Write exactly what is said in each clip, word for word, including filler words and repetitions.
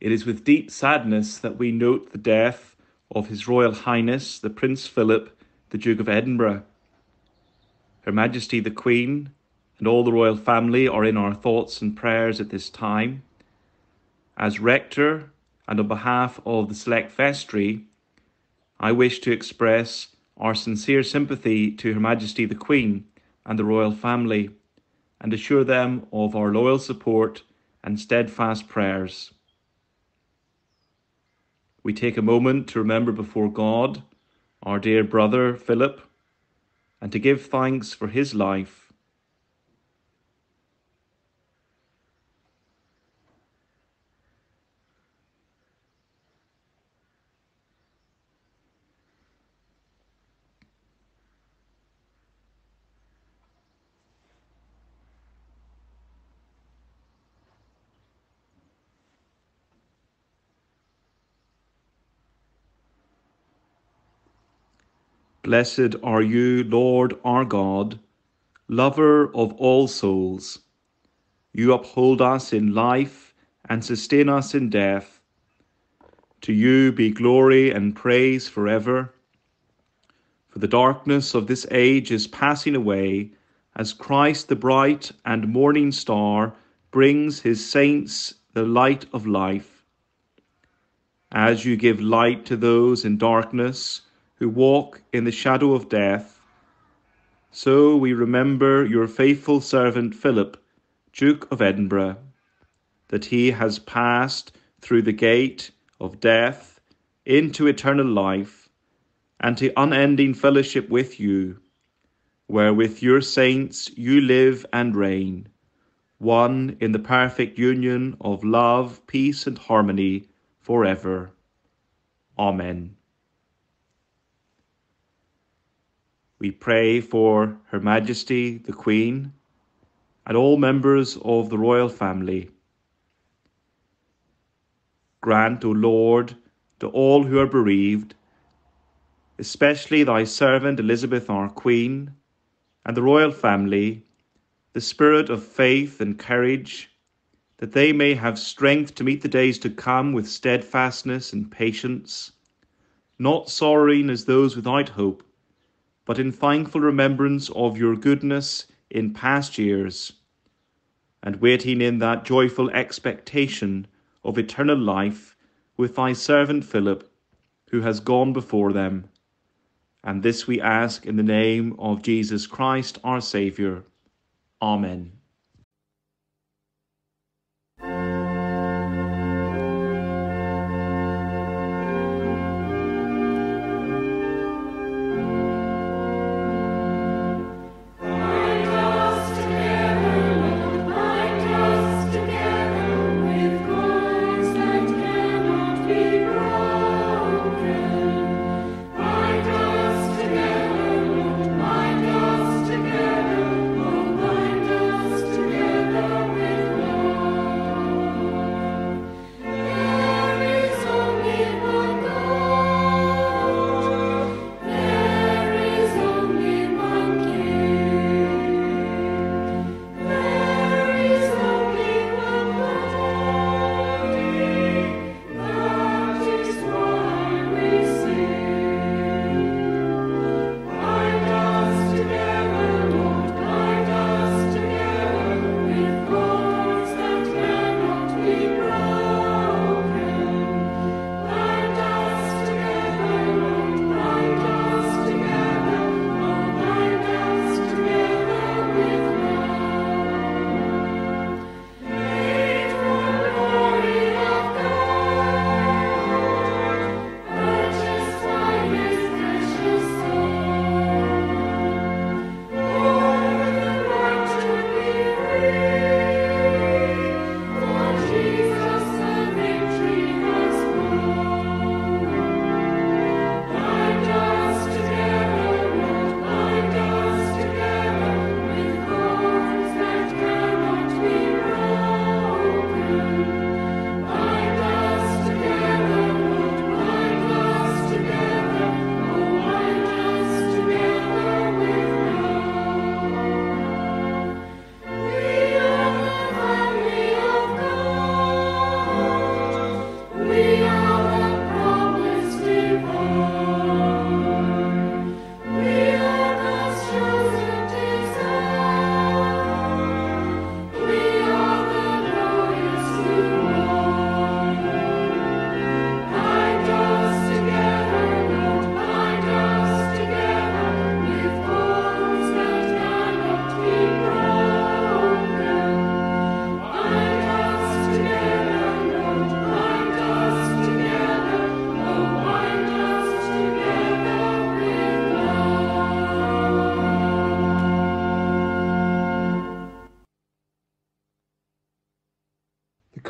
it is with deep sadness that we note the death of His Royal Highness, the Prince Philip, the Duke of Edinburgh. Her Majesty the Queen and all the royal family are in our thoughts and prayers at this time. As rector and on behalf of the Select Vestry, I wish to express our sincere sympathy to Her Majesty the Queen and the royal family, and assure them of our loyal support and steadfast prayers. We take a moment to remember before God our dear brother Philip, and to give thanks for his life. Blessed are you, Lord our God, lover of all souls. You uphold us in life and sustain us in death. To you be glory and praise forever. For the darkness of this age is passing away, as Christ the bright and morning star brings his saints the light of life. As you give light to those in darkness who walk in the shadow of death, so we remember your faithful servant Philip, Duke of Edinburgh, that he has passed through the gate of death into eternal life, and to unending fellowship with you, where with your saints you live and reign, one in the perfect union of love, peace and harmony forever. Amen. We pray for Her Majesty the Queen and all members of the royal family. Grant, O Lord, to all who are bereaved, especially thy servant Elizabeth our Queen and the royal family, the spirit of faith and courage, that they may have strength to meet the days to come with steadfastness and patience, not sorrowing as those without hope, but in thankful remembrance of your goodness in past years, and waiting in that joyful expectation of eternal life with thy servant Philip, who has gone before them. And this we ask in the name of Jesus Christ, our Saviour. Amen.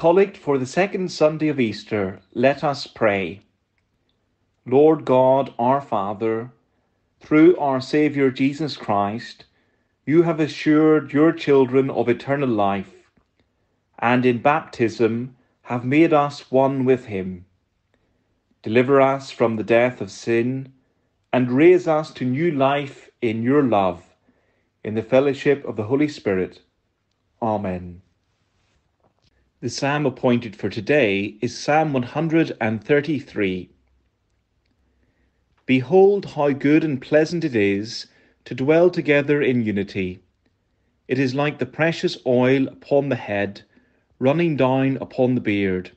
Collect for the second Sunday of Easter. Let us pray. Lord God, our Father, through our Saviour Jesus Christ, you have assured your children of eternal life, and in baptism have made us one with him. Deliver us from the death of sin, and raise us to new life in your love, in the fellowship of the Holy Spirit. Amen. The psalm appointed for today is Psalm one hundred thirty-three. Behold how good and pleasant it is to dwell together in unity. It is like the precious oil upon the head, running down upon the beard,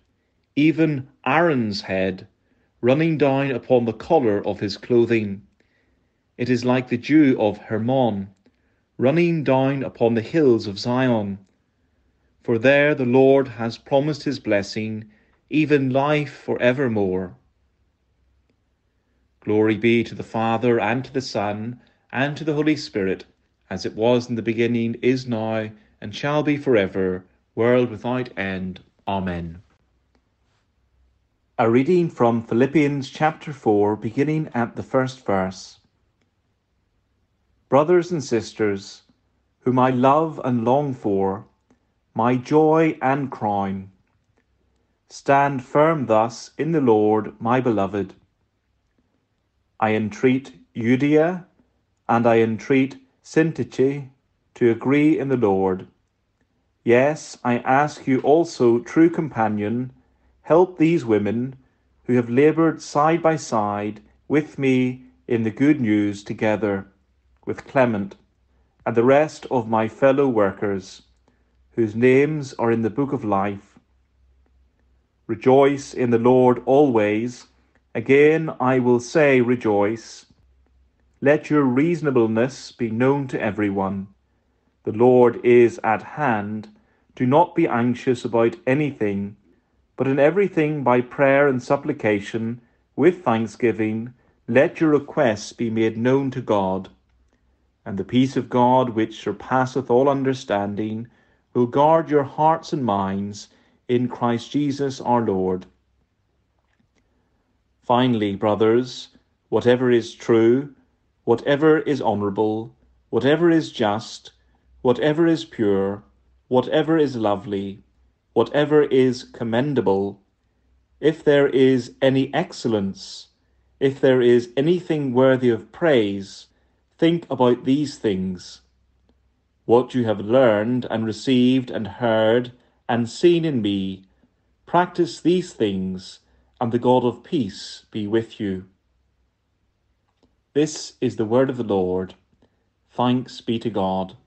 even Aaron's head, running down upon the collar of his clothing. It is like the dew of Hermon, running down upon the hills of Zion. For there the Lord has promised his blessing, even life for evermore. Glory be to the Father, and to the Son, and to the Holy Spirit, as it was in the beginning, is now, and shall be forever, world without end. Amen. A reading from Philippians chapter four, beginning at the first verse. Brothers and sisters, whom I love and long for, my joy and crown. Stand firm thus in the Lord, my beloved. I entreat Euodia and I entreat Syntyche to agree in the Lord. Yes, I ask you also, true companion, help these women who have laboured side by side with me in the good news together with Clement and the rest of my fellow workers, whose names are in the book of life. Rejoice in the Lord always. Again I will say, rejoice. Let your reasonableness be known to everyone. The Lord is at hand. Do not be anxious about anything, but in everything by prayer and supplication, with thanksgiving, let your requests be made known to God. And the peace of God, which surpasseth all understanding, will guard your hearts and minds in Christ Jesus our Lord. Finally, brothers, whatever is true, whatever is honourable, whatever is just, whatever is pure, whatever is lovely, whatever is commendable, if there is any excellence, if there is anything worthy of praise, think about these things. What you have learned and received and heard and seen in me, practice these things, and the God of peace be with you. This is the word of the Lord. Thanks be to God.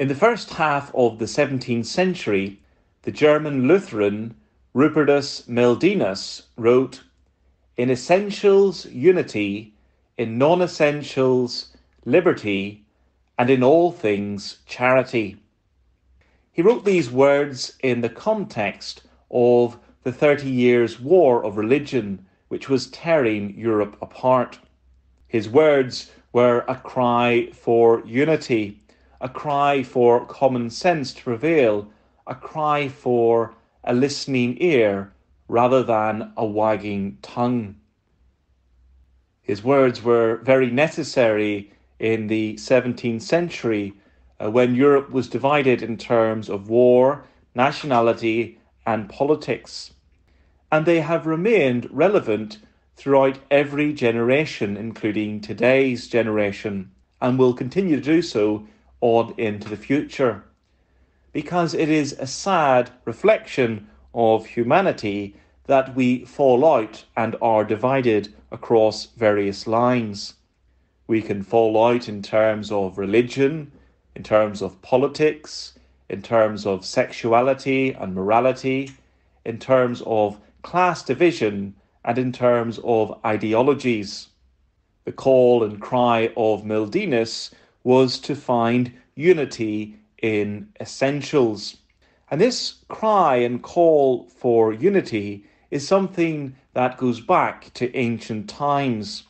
In the first half of the seventeenth century, the German Lutheran Rupertus Meldenus wrote, "In essentials, unity; in non-essentials, liberty; and in all things, charity." He wrote these words in the context of the Thirty Years' War of Religion, which was tearing Europe apart. His words were a cry for unity, a cry for common sense to prevail, a cry for a listening ear rather than a wagging tongue. His words were very necessary in the seventeenth century uh, when Europe was divided in terms of war, nationality and politics. And they have remained relevant throughout every generation, including today's generation, and will continue to do so on into the future, because it is a sad reflection of humanity that we fall out and are divided across various lines. We can fall out in terms of religion, in terms of politics, in terms of sexuality and morality, in terms of class division, and in terms of ideologies. The call and cry of Meldenus was to find unity in essentials. And this cry and call for unity is something that goes back to ancient times.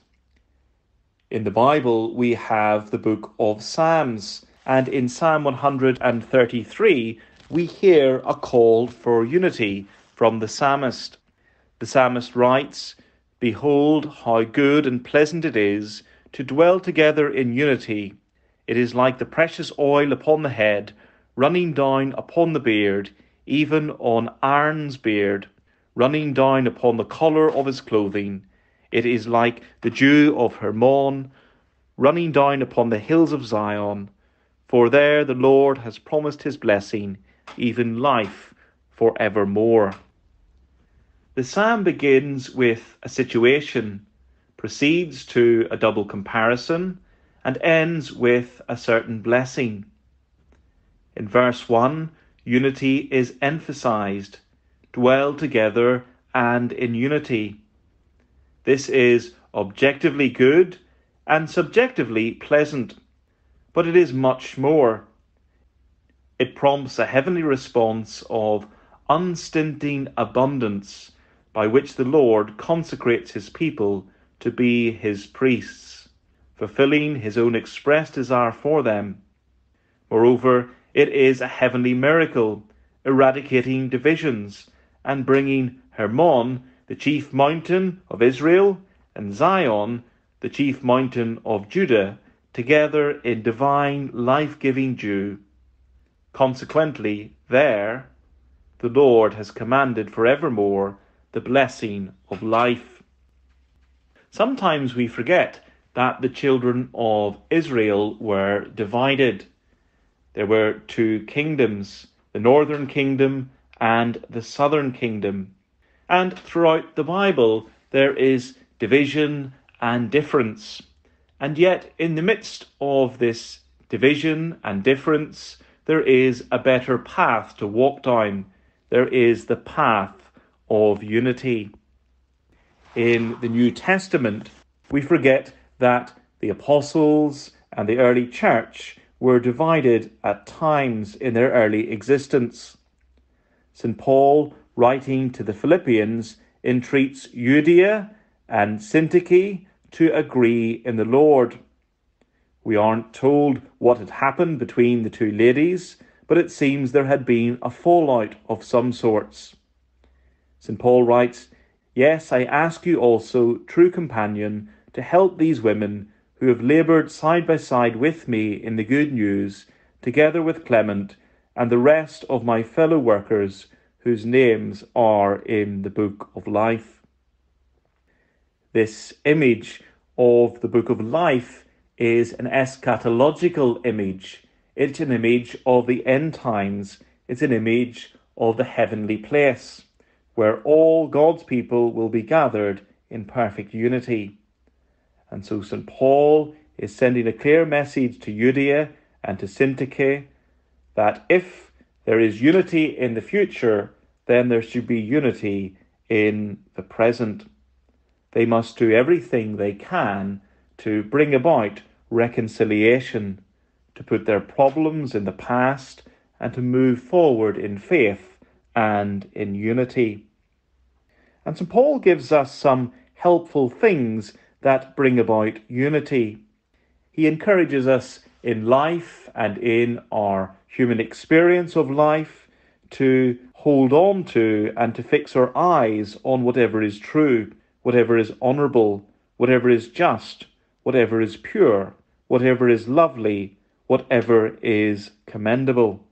In the Bible, we have the book of Psalms, and in Psalm one hundred thirty-three, we hear a call for unity from the psalmist. The psalmist writes, "Behold, how good and pleasant it is to dwell together in unity. It is like the precious oil upon the head, running down upon the beard, even on Aaron's beard, running down upon the collar of his clothing. It is like the dew of Hermon, running down upon the hills of Zion. For there the Lord has promised his blessing, even life for evermore." The psalm begins with a situation, proceeds to a double comparison, and ends with a certain blessing. In verse one, unity is emphasized, dwell together and in unity. This is objectively good and subjectively pleasant, but it is much more. It prompts a heavenly response of unstinting abundance, by which the Lord consecrates his people to be his priests, fulfilling his own express desire for them. Moreover, it is a heavenly miracle, eradicating divisions and bringing Hermon, the chief mountain of Israel, and Zion, the chief mountain of Judah, together in divine life-giving dew. Consequently, there, the Lord has commanded forevermore the blessing of life. Sometimes we forget that the children of Israel were divided. There were two kingdoms, the northern kingdom and the southern kingdom. And throughout the Bible there is division and difference. And yet in the midst of this division and difference, there is a better path to walk down. There is the path of unity. In the New Testament, we forget that the apostles and the early church were divided at times in their early existence. Saint Paul, writing to the Philippians, entreats Euodia and Syntyche to agree in the Lord. We aren't told what had happened between the two ladies, but it seems there had been a fallout of some sorts. Saint Paul writes, "Yes, I ask you also, true companion, to help these women who have laboured side by side with me in the good news, together with Clement and the rest of my fellow workers whose names are in the Book of Life." This image of the Book of Life is an eschatological image. It's an image of the end times. It's an image of the heavenly place, where all God's people will be gathered in perfect unity. And so Saint Paul is sending a clear message to Euodia and to Syntyche that if there is unity in the future, then there should be unity in the present. They must do everything they can to bring about reconciliation, to put their problems in the past and to move forward in faith and in unity. And Saint Paul gives us some helpful things that bring about unity. He encourages us in life and in our human experience of life to hold on to and to fix our eyes on whatever is true, whatever is honourable, whatever is just, whatever is pure, whatever is lovely, whatever is commendable.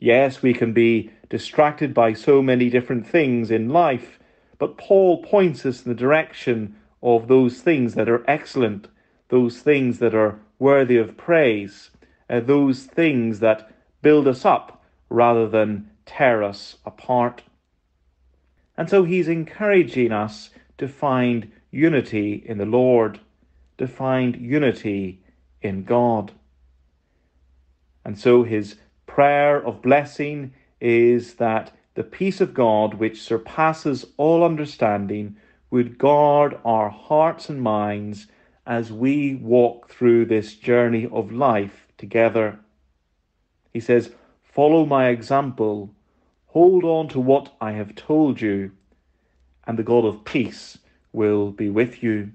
Yes, we can be distracted by so many different things in life, but Paul points us in the direction of those things that are excellent, those things that are worthy of praise, uh, those things that build us up rather than tear us apart. And so he's encouraging us to find unity in the Lord, to find unity in God. And so his prayer of blessing is that the peace of God, which surpasses all understanding, would guard our hearts and minds as we walk through this journey of life together. He says, "Follow my example, hold on to what I have told you, and the God of peace will be with you."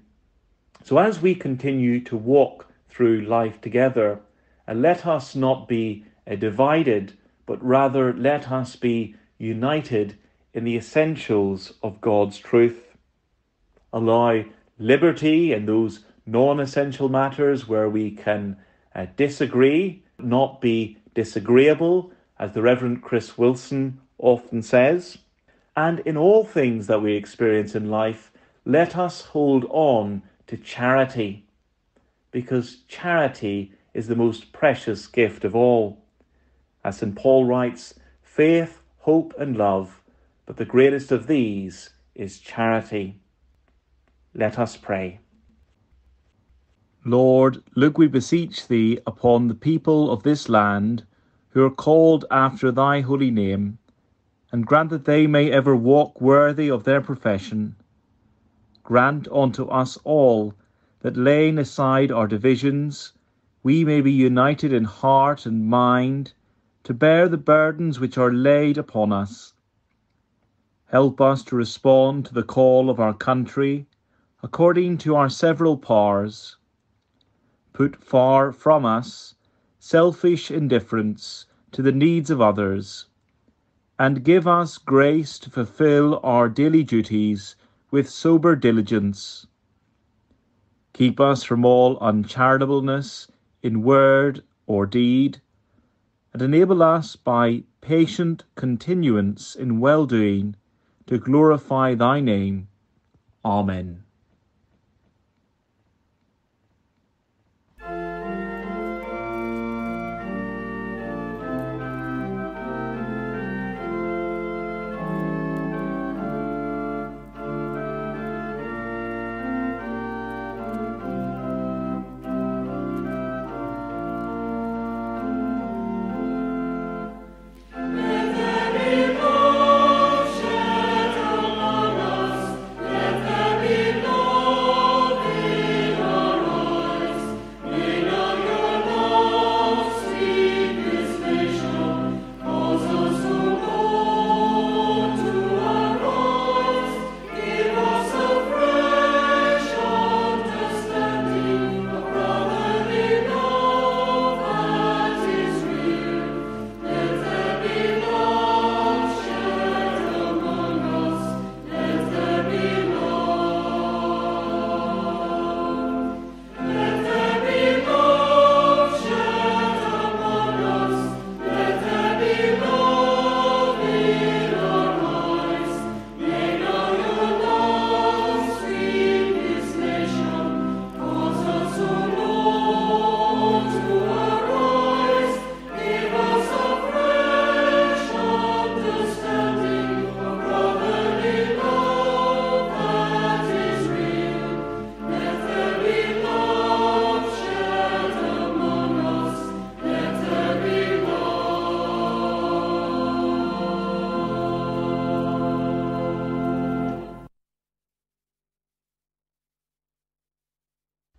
So as we continue to walk through life together, and let us not be divided, but rather let us be united in the essentials of God's truth. Allow liberty in those non-essential matters where we can uh, disagree, not be disagreeable, as the Reverend Chris Wilson often says. And in all things that we experience in life, let us hold on to charity, because charity is the most precious gift of all. As Saint Paul writes, "Faith, hope and love, but the greatest of these is charity." Let us pray. Lord, look, we beseech thee upon the people of this land who are called after thy holy name, and grant that they may ever walk worthy of their profession. Grant unto us all that, laying aside our divisions, we may be united in heart and mind to bear the burdens which are laid upon us. Help us to respond to the call of our country according to our several powers. Put far from us selfish indifference to the needs of others, and give us grace to fulfil our daily duties with sober diligence. Keep us from all uncharitableness in word or deed, and enable us by patient continuance in well-doing to glorify thy name. Amen.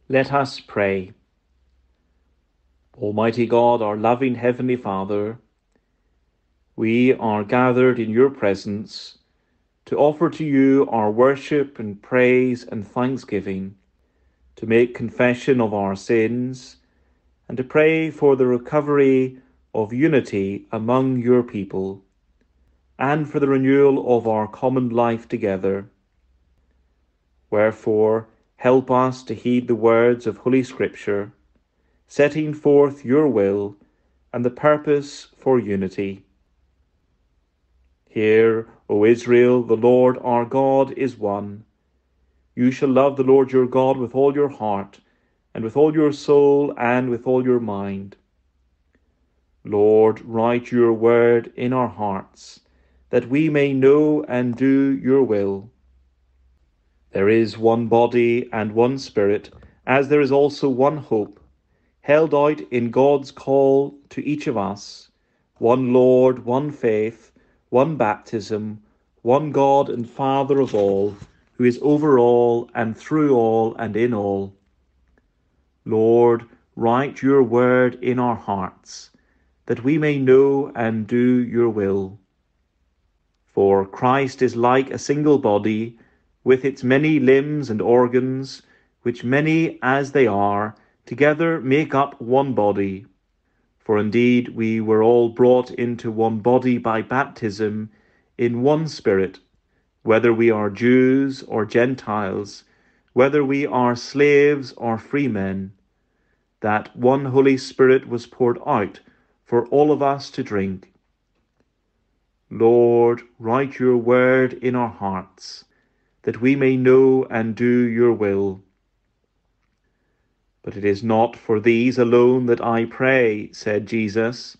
Let us pray. Almighty God, our loving Heavenly Father, we are gathered in your presence to offer to you our worship and praise and thanksgiving, to make confession of our sins, and to pray for the recovery of unity among your people, and for the renewal of our common life together. Wherefore, help us to heed the words of Holy Scripture, setting forth your will and the purpose for unity. Hear, O Israel, the Lord our God is one. You shall love the Lord your God with all your heart, and with all your soul, and with all your mind. Lord, write your word in our hearts, that we may know and do your will. There is one body and one Spirit, as there is also one hope, held out in God's call to each of us, one Lord, one faith, one baptism, one God and Father of all, who is over all and through all and in all. Lord, write your word in our hearts, that we may know and do your will. For Christ is like a single body, with its many limbs and organs, which many as they are, together make up one body. For indeed we were all brought into one body by baptism, in one Spirit, whether we are Jews or Gentiles, whether we are slaves or free men, that one Holy Spirit was poured out for all of us to drink. Lord, write your word in our hearts, that we may know and do your will. But it is not for these alone that I pray, said Jesus,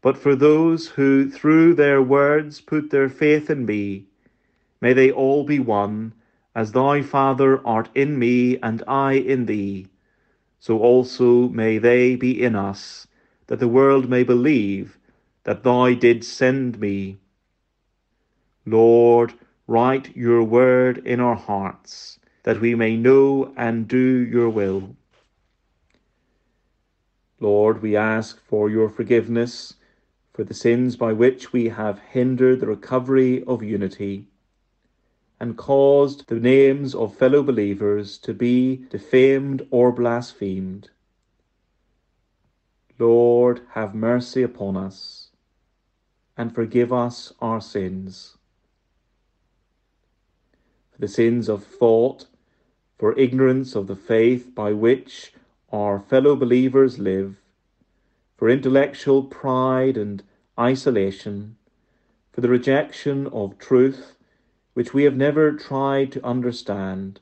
but for those who through their words put their faith in me. May they all be one, as thou, Father, art in me and I in thee. So also may they be in us, that the world may believe that thou didst send me. Lord, write your word in our hearts, that we may know and do your will. Lord, we ask for your forgiveness for the sins by which we have hindered the recovery of unity, and caused the names of fellow believers to be defamed or blasphemed. Lord, have mercy upon us, and forgive us our sins. For the sins of thought, for ignorance of the faith by which our fellow believers live, for intellectual pride and isolation, for the rejection of truth which we have never tried to understand.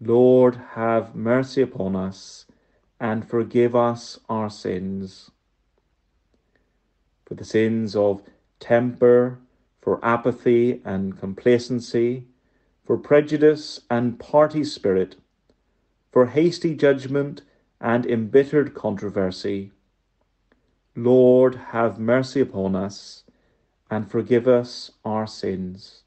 Lord, have mercy upon us, and forgive us our sins. For the sins of temper, for apathy and complacency, for prejudice and party spirit, for hasty judgment and embittered controversy. Lord, have mercy upon us, and forgive us our sins.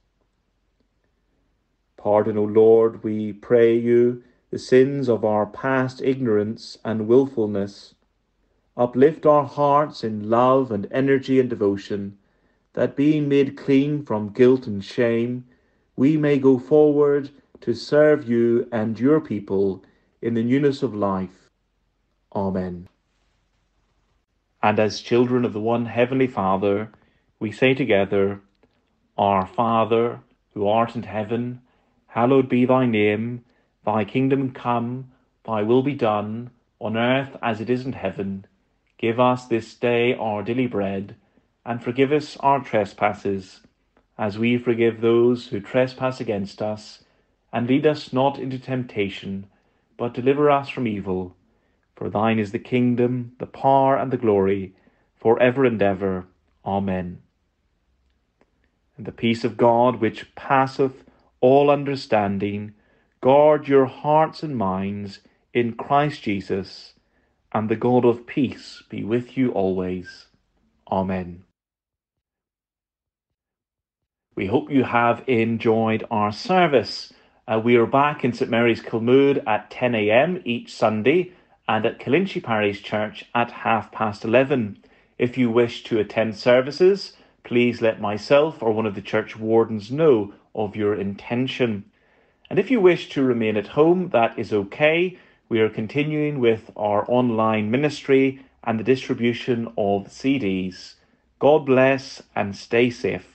Pardon, O Lord, we pray you, the sins of our past ignorance and willfulness. Uplift our hearts in love and energy and devotion, that being made clean from guilt and shame, we may go forward to serve you and your people in the newness of life. Amen. And as children of the one Heavenly Father, we say together, Our Father, who art in heaven, hallowed be thy name. Thy kingdom come, thy will be done, on earth as it is in heaven. Give us this day our daily bread, and forgive us our trespasses, as we forgive those who trespass against us. And lead us not into temptation, but deliver us from evil. For thine is the kingdom, the power, and the glory, for ever and ever. Amen. And the peace of God, which passeth all understanding, guard your hearts and minds in Christ Jesus, and the God of peace be with you always. Amen. We hope you have enjoyed our service. Uh, we are back in St Mary's Kilmood at ten a m each Sunday, and at Killinchy Parish Church at half past eleven. If you wish to attend services, please let myself or one of the church wardens know of your intention. And if you wish to remain at home, that is okay. We are continuing with our online ministry and the distribution of C Ds. God bless and stay safe.